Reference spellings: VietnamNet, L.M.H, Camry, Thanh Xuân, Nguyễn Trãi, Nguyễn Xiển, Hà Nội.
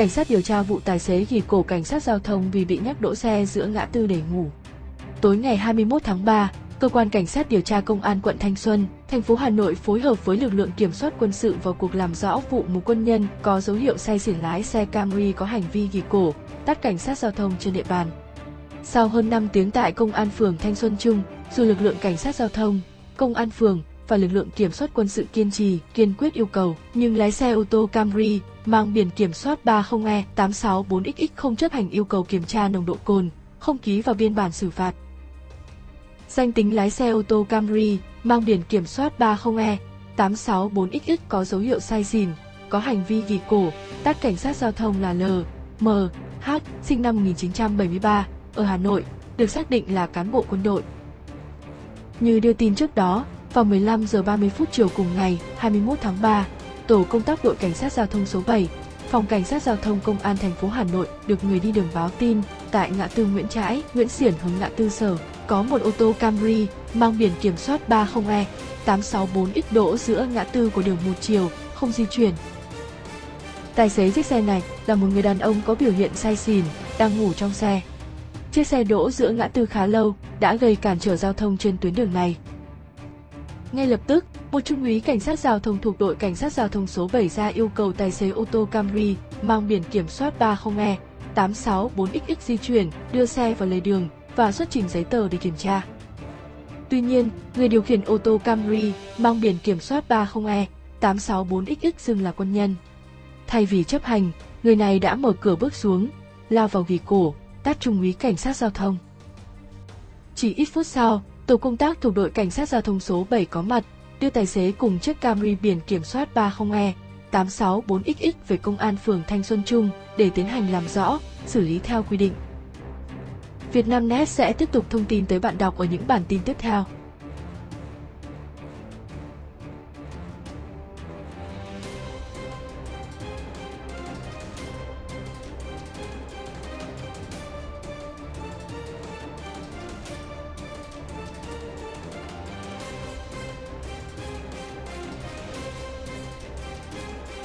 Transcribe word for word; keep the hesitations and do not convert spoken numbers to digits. Cảnh sát điều tra vụ tài xế ghi cổ cảnh sát giao thông vì bị nhắc đỗ xe giữa ngã tư để ngủ. Tối ngày hai mươi mốt tháng ba, Cơ quan Cảnh sát điều tra Công an quận Thanh Xuân, thành phố Hà Nội phối hợp với lực lượng kiểm soát quân sự vào cuộc làm rõ vụ một quân nhân có dấu hiệu say xỉn lái xe Camry có hành vi ghi cổ, tát cảnh sát giao thông trên địa bàn. Sau hơn năm tiếng tại Công an phường Thanh Xuân Trung, dù lực lượng cảnh sát giao thông, công an phường và lực lượng kiểm soát quân sự kiên trì, kiên quyết yêu cầu, nhưng lái xe ô tô Camry mang biển kiểm soát ba mươi E tám sáu bốn X X không chấp hành yêu cầu kiểm tra nồng độ cồn, không ký vào biên bản xử phạt. Danh tính lái xe ô tô Camry mang biển kiểm soát ba mươi E tám sáu bốn X X có dấu hiệu say xỉn, có hành vi ghi cổ, tát cảnh sát giao thông là L M H, sinh năm một nghìn chín trăm bảy mươi ba, ở Hà Nội, được xác định là cán bộ quân đội. Như đưa tin trước đó, vào mười lăm giờ ba mươi phút chiều cùng ngày hai mươi mốt tháng ba, tổ công tác đội cảnh sát giao thông số bảy, phòng cảnh sát giao thông công an thành phố Hà Nội được người đi đường báo tin tại ngã tư Nguyễn Trãi, Nguyễn Xiển hướng ngã tư Sở có một ô tô Camry mang biển kiểm soát ba mươi E tám sáu bốn X đỗ giữa ngã tư của đường một chiều, không di chuyển. Tài xế chiếc xe này là một người đàn ông có biểu hiện say xỉn, đang ngủ trong xe. Chiếc xe đỗ giữa ngã tư khá lâu đã gây cản trở giao thông trên tuyến đường này. Ngay lập tức, một trung úy cảnh sát giao thông thuộc đội cảnh sát giao thông số bảy ra yêu cầu tài xế ô tô Camry mang biển kiểm soát ba mươi E tám sáu bốn X X di chuyển, đưa xe vào lề đường và xuất trình giấy tờ để kiểm tra. Tuy nhiên, người điều khiển ô tô Camry mang biển kiểm soát ba mươi E tám sáu bốn X X xưng là quân nhân. Thay vì chấp hành, người này đã mở cửa bước xuống, lao vào ghì cổ, tát trung úy cảnh sát giao thông. Chỉ ít phút sau, tổ công tác thuộc đội cảnh sát giao thông số bảy có mặt, đưa tài xế cùng chiếc Camry biển kiểm soát ba mươi E tám sáu bốn X X về công an phường Thanh Xuân Trung để tiến hành làm rõ, xử lý theo quy định. VietnamNet sẽ tiếp tục thông tin tới bạn đọc ở những bản tin tiếp theo.